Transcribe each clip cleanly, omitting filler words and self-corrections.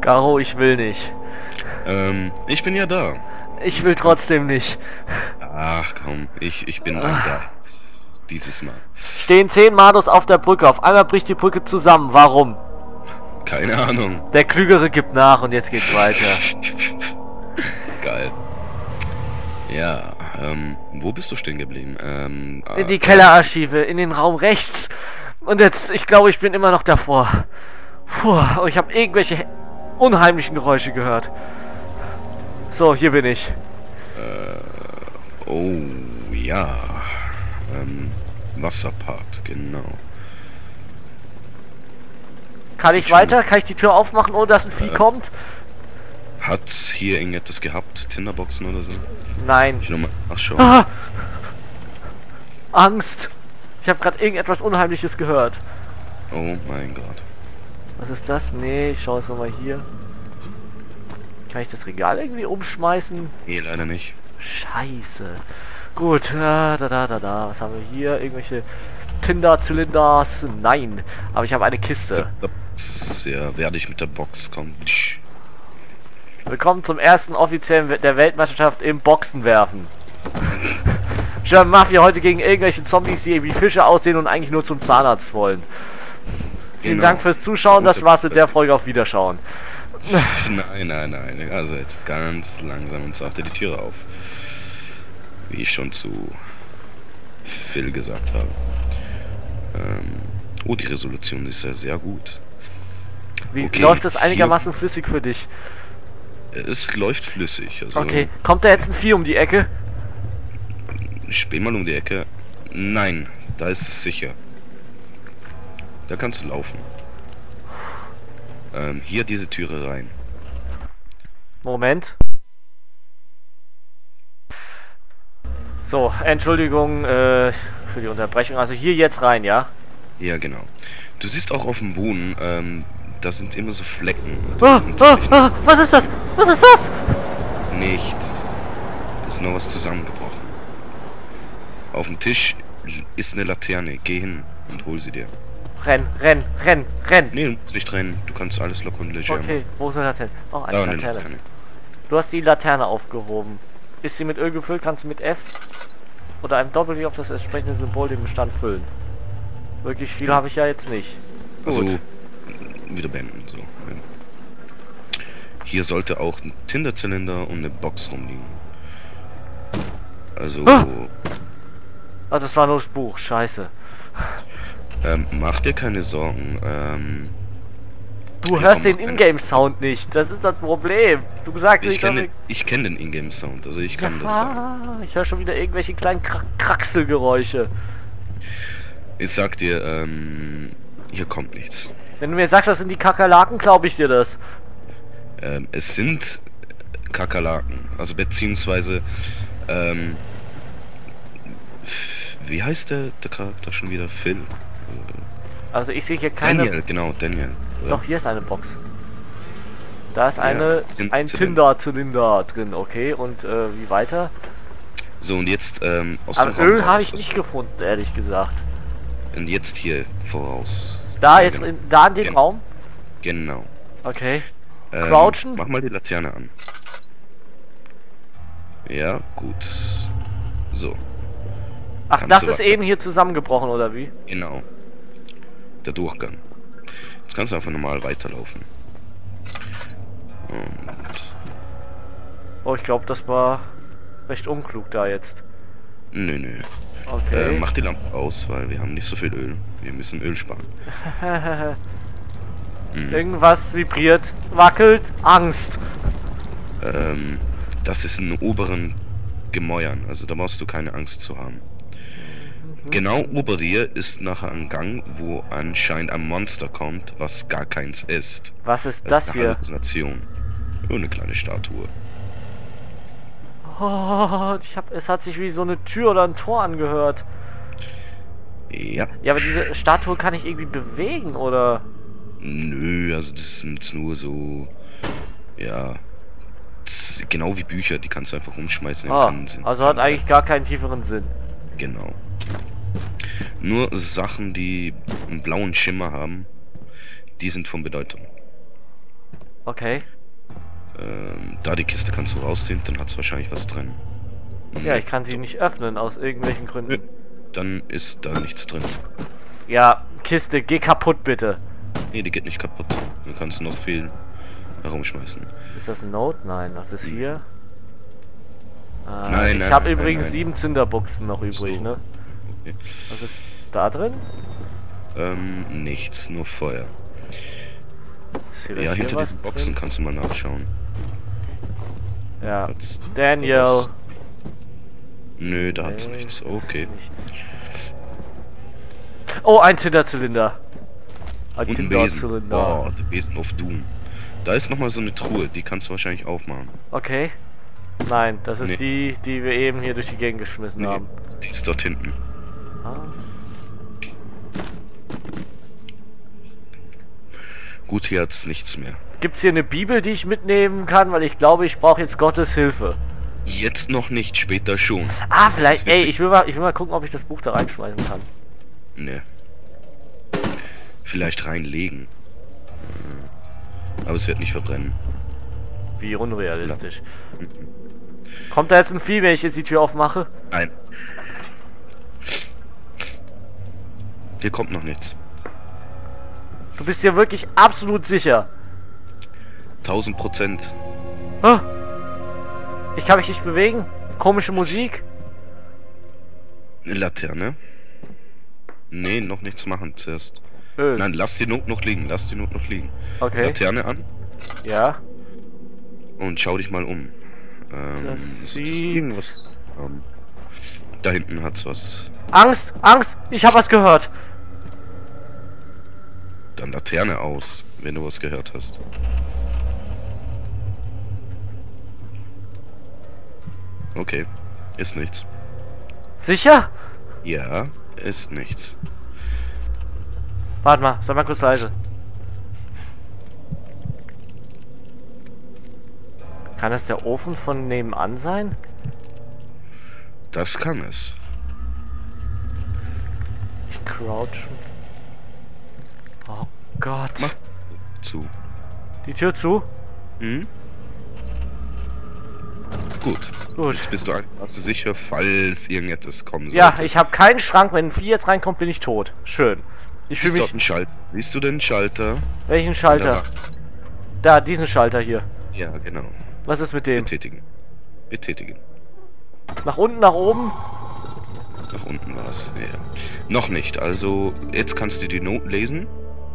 Garo, ich will nicht. Ich bin ja da. Ich will trotzdem nicht. Ach komm, ich bin dann da. Dieses Mal. Stehen 10 Mados auf der Brücke. Auf einmal bricht die Brücke zusammen. Warum? Keine Ahnung. Der Klügere gibt nach und jetzt geht's weiter. Geil. Ja, wo bist du stehen geblieben? In die Kellerarchive, in den Raum rechts. Und jetzt, ich glaube, ich bin immer noch davor. Puh, ich habe irgendwelche unheimlichen Geräusche gehört. So, hier bin ich. Oh, ja. Wasserpart, genau. Kann ich weiter? Kann ich die Tür aufmachen, ohne dass ein Vieh kommt? Hat's hier irgendetwas gehabt? Tinderboxen oder so? Nein. Ach schon. Ah! Angst! Ich habe gerade irgendetwas Unheimliches gehört. Oh mein Gott. Was ist das? Nee, ich schaue es nochmal hier. Kann ich das Regal irgendwie umschmeißen? Nee, leider nicht. Scheiße. Gut, was haben wir hier? Irgendwelche Tinder-Zylinders? Nein, aber ich habe eine Kiste. Ja, werde ich mit der Box kommen. Willkommen zum ersten offiziellen der Weltmeisterschaft im Boxenwerfen. German Mafia heute gegen irgendwelche Zombies, die wie Fische aussehen und eigentlich nur zum Zahnarzt wollen. Vielen Dank fürs Zuschauen, das war's mit der Folge, auf Wiederschauen. Nein, nein, nein, also jetzt ganz langsam und sachte die Türe auf. Wie ich schon zu Phil gesagt habe. Oh, die Resolution ist ja sehr gut. Wie läuft das einigermaßen flüssig für dich? Es läuft flüssig. Also okay, kommt da jetzt ein Vieh um die Ecke? Ich bin mal um die Ecke. Nein, da ist es sicher. Da kannst du laufen. Hier diese Türe rein. Moment. So, Entschuldigung für die Unterbrechung. Also hier jetzt rein, ja? Ja, genau. Du siehst auch auf dem Boden, da sind immer so Flecken. Was ist das? Was ist das? Nichts. Ist nur was zusammengebrochen. Auf dem Tisch ist eine Laterne. Geh hin und hol sie dir. Renn, renn, renn, renn. Nee, du musst nicht rennen. Du kannst alles locker und leger. Okay, wo ist eine Laterne? Oh, eine Laterne. Eine Laterne. Du hast die Laterne aufgehoben. Ist sie mit Öl gefüllt, kannst du mit F oder einem Doppelklick auf das entsprechende Symbol den Bestand füllen. Wirklich viel habe ich ja jetzt nicht. Gut. Also, wieder beenden. So. Hier sollte auch ein Tinderzylinder und eine Box rumliegen. Also... Ah, das war nur das Buch. Scheiße. Mach dir keine Sorgen. Du hörst den Ingame-Sound nicht, das ist das Problem. Du sagst, ich kenne den Ingame-Sound, also ich kann das sagen. Ich höre schon wieder irgendwelche kleinen Kraxelgeräusche. Ich sag dir, hier kommt nichts. Wenn du mir sagst, das sind die Kakerlaken, glaube ich dir das. Es sind Kakerlaken, also beziehungsweise, wie heißt der Charakter schon wieder? Phil? Also ich sehe hier keine... Daniel, genau, Daniel. Oder? Doch, hier ist eine Box. Da ist ein Tinder-Zylinder drin, okay, und wie weiter? So, und jetzt aus dem Öl habe ich nicht gefunden, ehrlich gesagt. Und jetzt hier voraus. Da, ja, jetzt, genau. Da in dem Raum? Genau. Okay. Crouchen? Mach mal die Laterne an. Ja, gut. So. Ach, das ist eben hier zusammengebrochen, oder wie? Genau. Der Durchgang. Jetzt kannst du einfach normal weiterlaufen. Und oh, ich glaube, das war recht unklug da jetzt. Nö, nö. Okay. Mach die Lampe aus, weil wir haben nicht so viel Öl. Wir müssen Öl sparen. Irgendwas vibriert, wackelt, Angst. Das ist in den oberen Gemäuern, also da brauchst du keine Angst zu haben. Genau über dir ist nachher ein Gang, wo anscheinend ein Monster kommt, was gar keins ist. Was ist das hier? Eine Halluzination. Oh, eine kleine Statue. Oh, es hat sich wie so eine Tür oder ein Tor angehört. Ja. Ja, aber diese Statue kann ich irgendwie bewegen, oder? Nö, also das sind nur so... Ja... Genau wie Bücher, die kannst du einfach umschmeißen. Ah, also hat eigentlich gar keinen tieferen Sinn. Genau. Nur Sachen, die einen blauen Schimmer haben, die sind von Bedeutung. Okay. Da die Kiste kannst du rausziehen, dann hat es wahrscheinlich was drin. Ja, ich kann sie nicht öffnen, aus irgendwelchen Gründen. Dann ist da nichts drin. Ja, Kiste, geh kaputt bitte. Nee, die geht nicht kaputt. Du kannst noch viel herumschmeißen. Ist das ein Note? Nein, das ist hier. Nein, ich habe übrigens 7 Zünderbuchsen noch übrig, so. Ne? Okay. Was ist da drin? Nichts, nur Feuer. Ja, hinter diesen Boxen drin? Kannst du mal nachschauen. Ja, hat's Daniel. Sowas? Nö, da hat's nichts. Okay. Nichts. Oh, ein Tinderzylinder. Ein Tinderzylinder. Oh, der Besen of Doom. Da ist nochmal so eine Truhe, die kannst du wahrscheinlich aufmachen. Okay. Nein, das ist die wir eben hier durch die Gegend geschmissen haben. Die ist dort hinten. Ah. Gut, hier hat's nichts mehr. Gibt's hier eine Bibel, die ich mitnehmen kann? Weil ich glaube, ich brauche jetzt Gottes Hilfe. Jetzt noch nicht, später schon. Ah, das vielleicht, ey, ich will mal gucken, ob ich das Buch da reinschmeißen kann. Ne. Vielleicht reinlegen. Aber es wird nicht verbrennen. Wie unrealistisch. Ja. Kommt da jetzt ein Vieh, wenn ich jetzt die Tür aufmache? Nein. Hier kommt noch nichts. Du bist hier wirklich absolut sicher. 1000%. Ah. Ich kann mich nicht bewegen. Komische Musik. Eine Laterne. Nee, noch nichts machen zuerst. Öl. Nein, lass die Not noch liegen. Lass die Not noch liegen. Okay. Laterne an. Ja. Und schau dich mal um. Das sieht... was, da hinten hat's was. Angst, Angst. Ich habe was gehört. Dann Laterne aus, wenn du was gehört hast. Okay, ist nichts. Sicher? Ja, ist nichts. Warte mal, sei mal kurz leise. Kann das der Ofen von nebenan sein? Das kann es. Ich crouchen. Oh Gott. Mach zu. Die Tür zu? Mhm. Gut. Jetzt bist du sicher, falls irgendetwas kommen soll. Ja, ich habe keinen Schrank. Wenn ein Vieh jetzt reinkommt, bin ich tot. Schön. Ich fühle mich... Siehst du den Schalter? Welchen Schalter? Da, diesen Schalter hier. Ja, genau. Was ist mit dem? Betätigen. Betätigen. Nach unten, nach oben? Nach unten war es. Ja. Noch nicht. Also, jetzt kannst du die Noten lesen.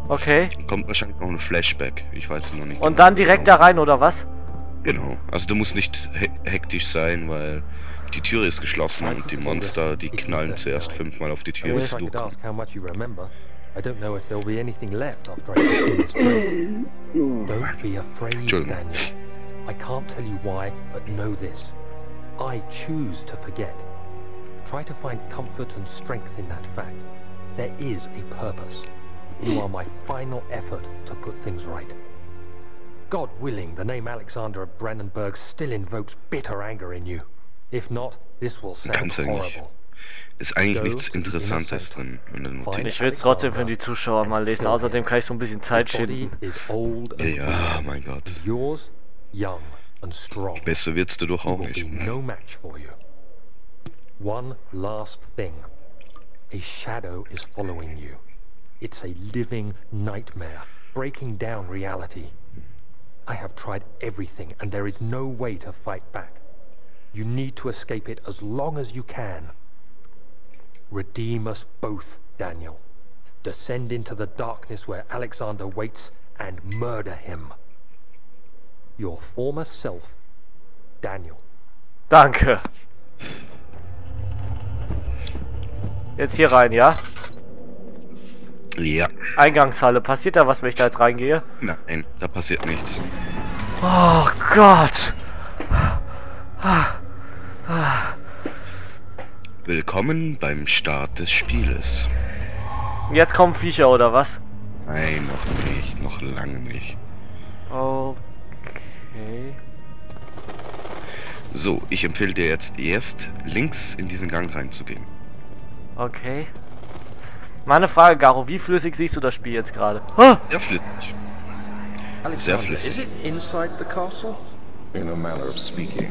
Okay. Kommt wahrscheinlich noch ein Flashback. Ich weiß es noch nicht. Und genau, dann direkt da rein, oder was? Genau. Also du musst nicht hektisch sein, weil die Tür ist geschlossen und die Monster, die knallen zuerst 5-mal auf die Tür, bis du kommst. Entschuldigung. I can't tell you why, but know this. I choose to forget. Try to find comfort and strength in that fact. There is a purpose. You are my final effort to put things right. God willing, the name Alexander of Brandenburg still invokes bitter anger in you. If not, this will sound horrible. Ist eigentlich nichts Interessantes drin. Ich will es trotzdem für die Zuschauer mal lesen, außerdem kann ich so ein bisschen Zeit schinden. Ja, mein Gott. Besser wirdst du doch auch nicht. One last thing. A shadow is following you. It's a living nightmare, breaking down reality. I have tried everything and there is no way to fight back. You need to escape it as long as you can. Redeem us both, Daniel. Descend into the darkness where Alexander waits and murder him. Your former self, Daniel. Danke. Jetzt hier rein, ja? Ja. Eingangshalle. Passiert da was, wenn ich da jetzt reingehe? Nein, da passiert nichts. Oh Gott. Willkommen beim Start des Spieles. Jetzt kommen Viecher, oder was? Nein, noch nicht. Noch lange nicht. Okay. So, ich empfehle dir jetzt erst, links in diesen Gang reinzugehen. Okay. Meine Frage, Garo, wie flüssig siehst du das Spiel jetzt gerade? Sehr flüssig. Alexander, is it inside the castle? In a manner of speaking.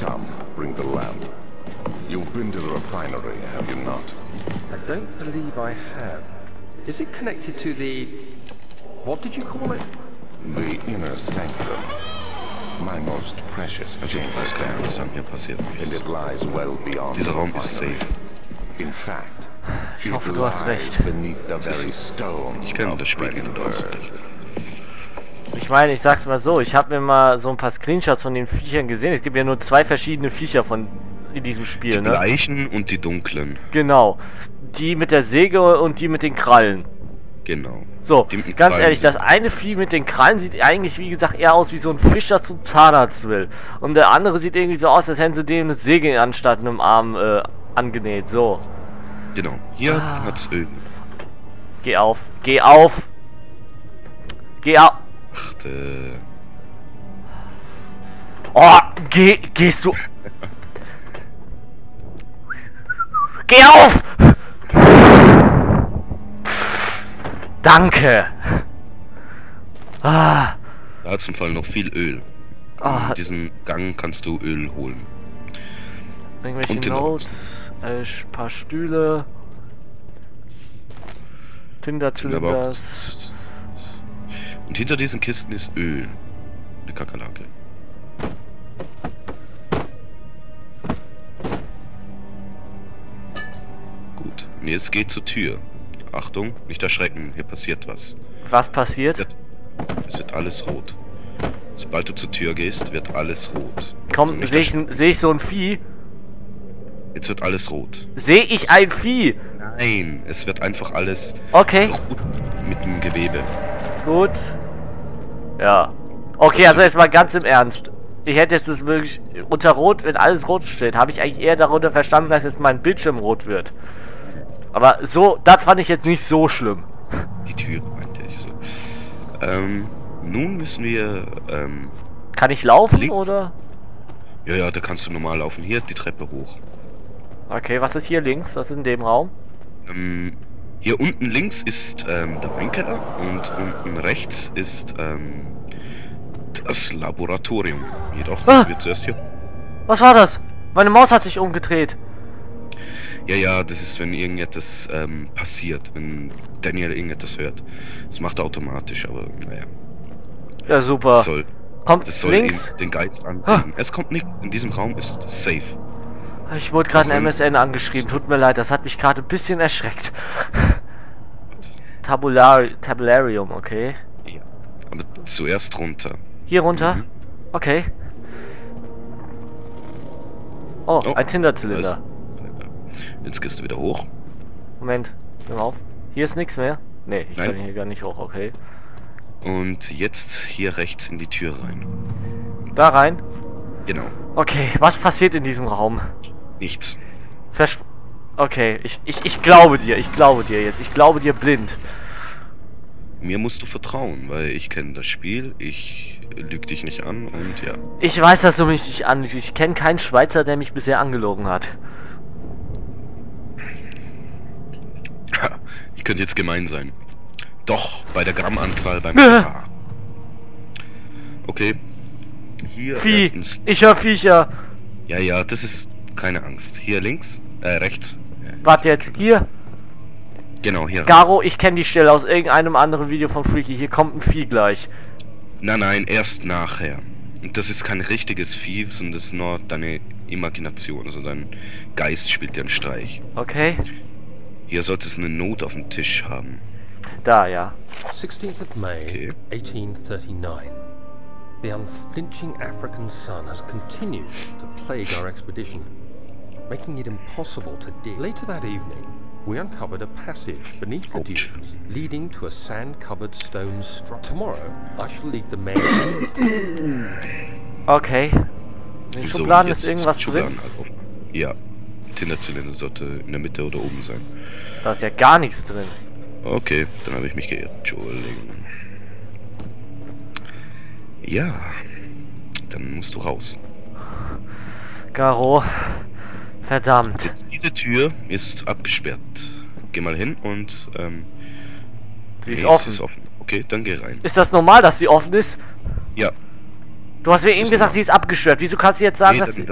Come, bring the lamp. You've been to the refinery, have you not? I don't believe I have. Is it connected to the... what did you call it? The inner sanctum. My most precious chamber, Daniel. And it lies well beyond the refinery. In fact, ich hoffe, du hast recht. Ich kenne das Spiel in Deutschland. Ich meine, ich sag's mal so, ich habe mir mal so ein paar Screenshots von den Viechern gesehen. Es gibt ja nur zwei verschiedene Viecher von in diesem Spiel, ne? Die Leichen und die dunklen. Genau. Die mit der Säge und die mit den Krallen. Genau. So, ganz ehrlich, das eine Vieh mit den Krallen sieht eigentlich, wie gesagt, eher aus wie so ein Fisch, das zum Zahnarzt will. Und der andere sieht irgendwie so aus, als hätten sie dem eine Säge anstatt einem Arm angenäht. So. Genau. Hier hat's Öl. Geh auf. Geh auf. Geh auf. Ach, oh, gehst du. Geh auf! Danke! Ah. Da hat es im Fall noch viel Öl. Ah. In diesem Gang kannst du Öl holen. Irgendwelche Notes, ein paar Stühle, Tinderbox. Und hinter diesen Kisten ist Öl. Eine Kakerlake. Gut. Nee, jetzt geht zur Tür. Achtung, nicht erschrecken, hier passiert was. Was passiert? Es wird alles rot. Sobald du zur Tür gehst, wird alles rot. Komm, also seh ich so ein Vieh? Jetzt wird alles rot. Sehe ich ein Vieh? Nein, es wird einfach alles rot mit dem Gewebe. Gut. Ja. Okay, also jetzt mal ganz im Ernst. Ich hätte jetzt das möglich... Unter Rot, wenn alles rot steht, habe ich eigentlich eher darunter verstanden, dass jetzt mein Bildschirm rot wird. Aber so, das fand ich jetzt nicht so schlimm. Die Tür meinte ich so. Nun müssen wir, kann ich laufen, oder? Ja, ja, da kannst du normal laufen. Hier, die Treppe hoch. Okay, was ist hier links? Was ist in dem Raum? Hier unten links ist, der Weinkeller. Und unten rechts ist, das Laboratorium. Jedoch wird zuerst hier... Was war das? Meine Maus hat sich umgedreht. Ja, ja, das ist, wenn irgendetwas passiert, wenn Daniel irgendetwas hört. Das macht er automatisch, aber naja. Ja, super. Das soll links den Geist anbringen. Es kommt nichts, in diesem Raum ist safe. Ich wurde gerade ein MSN angeschrieben, tut mir leid, das hat mich gerade ein bisschen erschreckt. Tabularium, okay. Ja, aber zuerst runter. Hier runter? Mhm. Okay. Oh, ein Tinderzylinder. Jetzt gehst du wieder hoch. Moment, nimm auf. Hier ist nichts mehr. Ne, ich kann hier gar nicht hoch, okay. Und jetzt hier rechts in die Tür rein. Da rein? Genau. Okay, was passiert in diesem Raum? Nichts. Okay, ich glaube dir, jetzt. Ich glaube dir blind. Mir musst du vertrauen, weil ich kenne das Spiel, ich lüge dich nicht an und ja. Ich weiß, dass du mich nicht anlügst. Ich kenne keinen Schweizer, der mich bisher angelogen hat. Ich könnte jetzt gemein sein. Doch, bei der Grammanzahl beim K. Okay. Hier Vieh. Erstens. Ich höre Viecher. Ja, ja, das ist keine Angst. Hier links, rechts. Warte jetzt, hier? Genau, hier. Garo, ich kenne die Stelle aus irgendeinem anderen Video von Freaky. Hier kommt ein Vieh gleich. Nein, nein, erst nachher. Und das ist kein richtiges Vieh, sondern das ist nur deine Imagination. Also dein Geist spielt dir einen Streich. Okay. Hier sollte es eine Not auf dem Tisch haben. Da, ja. 16th of May, 1839. The unflinching African sun has continued to plague our expedition, making it impossible to dig. Later that evening, we uncovered a passage beneath the dunes, leading to a sand-covered stone structure. Tomorrow, I shall lead the men. Okay. In den Schubladen ist irgendwas drin. Ja. Tinderzylinder sollte in der Mitte oder oben sein. Da ist ja gar nichts drin. Okay, dann habe ich mich geirrt. Entschuldigung. Ja, dann musst du raus. Garo, verdammt. Jetzt, diese Tür ist abgesperrt. Geh mal hin und sie ist offen. Okay, dann geh rein. Ist das normal, dass sie offen ist? Ja. Du hast mir eben gesagt, sie ist abgesperrt. Wieso kannst du jetzt sagen, nee, dass sie...